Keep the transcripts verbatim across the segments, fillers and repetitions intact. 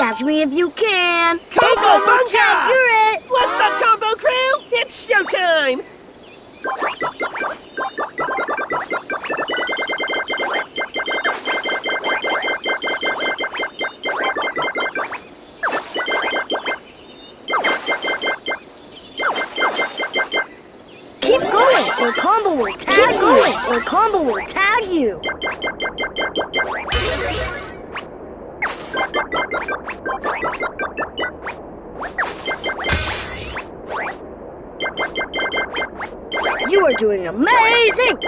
Catch me if you can. Combo Panda! You're it! What's up, Combo Crew? It's showtime! Keep going, or Combo will tag you! Keep going, or Combo will tag you! You are doing amazing!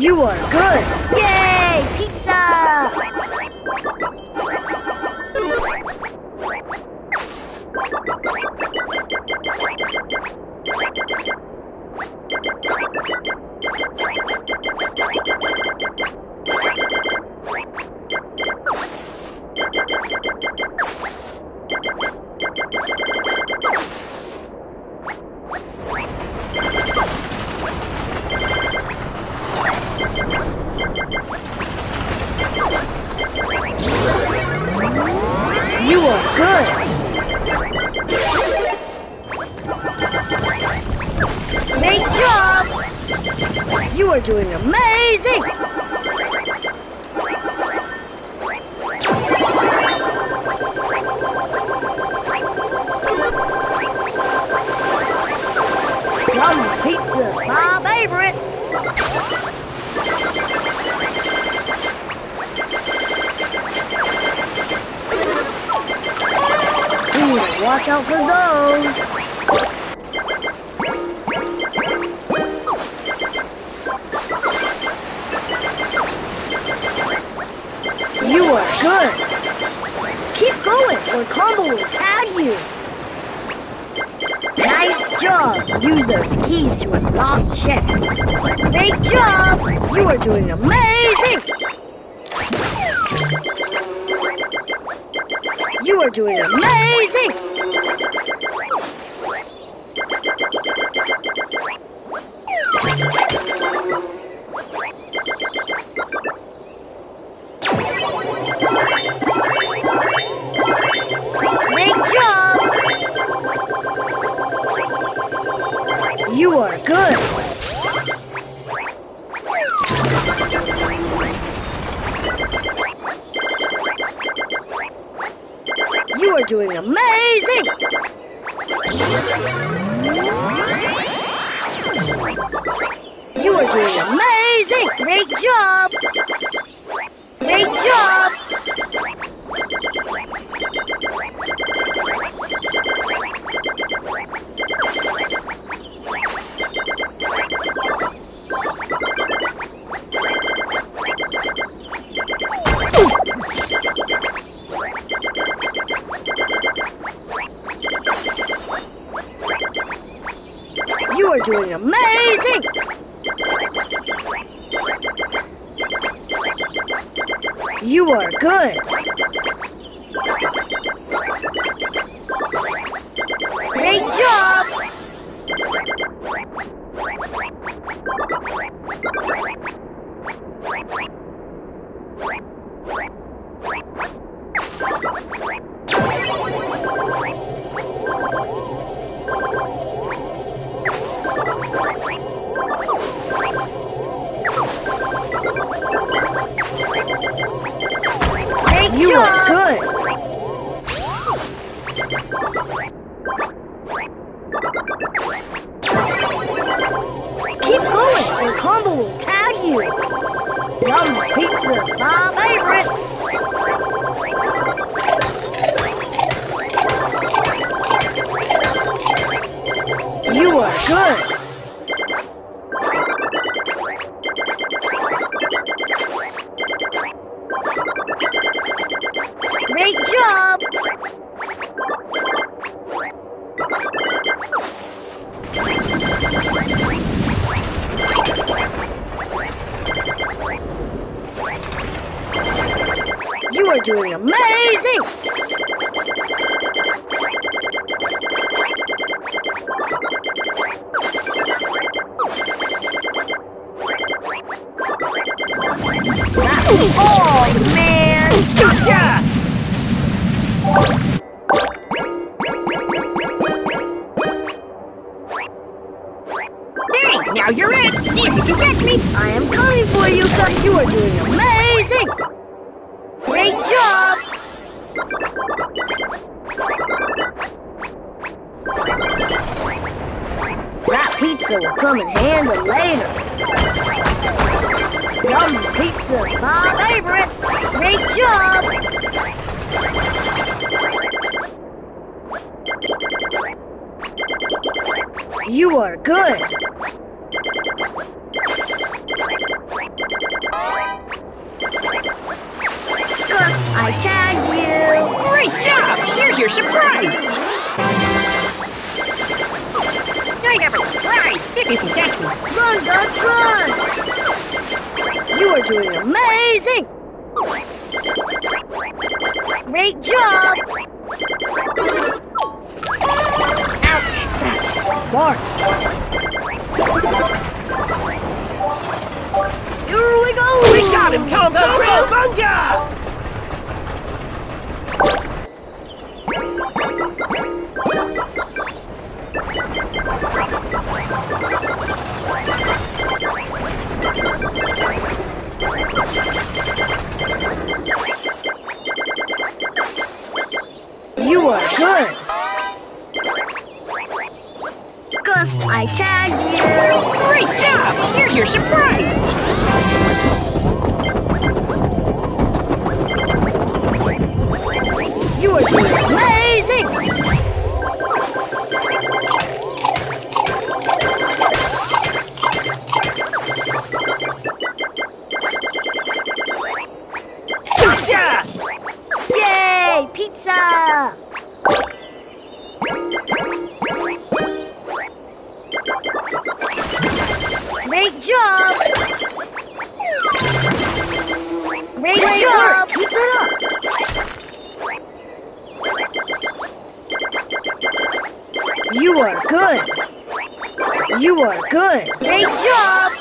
You are good! Yay! Pizza! You are good! Great job! You are doing amazing! Yum pizza's my favorite! Watch out for those! You are good! Keep going or Combo will tag you! Nice job! Use those keys to unlock chests! Great job! You are doing amazing! You are doing amazing! Great job! You are good! You are doing amazing! You are doing amazing! Great job! Great job! You are doing amazing! You are good! Great job! You are good! Keep going and Combo will tag you! Yum pizza's my favorite! You are good! Great job! You are doing amazing! Oh, man! Gotcha! Hey, now you're in! See if you can catch me! I am coming for you, because you are doing amazing! Great job! That pizza will come in handy later. Yum pizza's my favorite! Great job! You are good! Gus, I tagged you! Great job! Here's your surprise! I have a surprise! If you can catch me! Run, Gus, run! You are doing amazing! Great job! Ouch, that's smart! Here we go! We got him, Combo Panda! You are good! Gus, I tagged you! Great job! Here's your surprise! You are doing amazing! Gotcha! Yay! Pizza! Great job! Great, Great job! Work. Keep it up! You are good! You are good! Great job!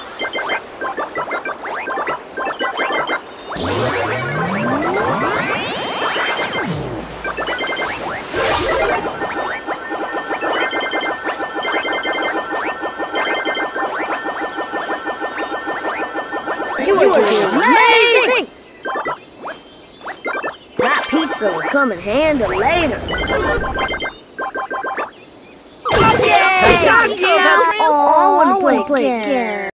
You are doing amazing! That pizza will come in handy later.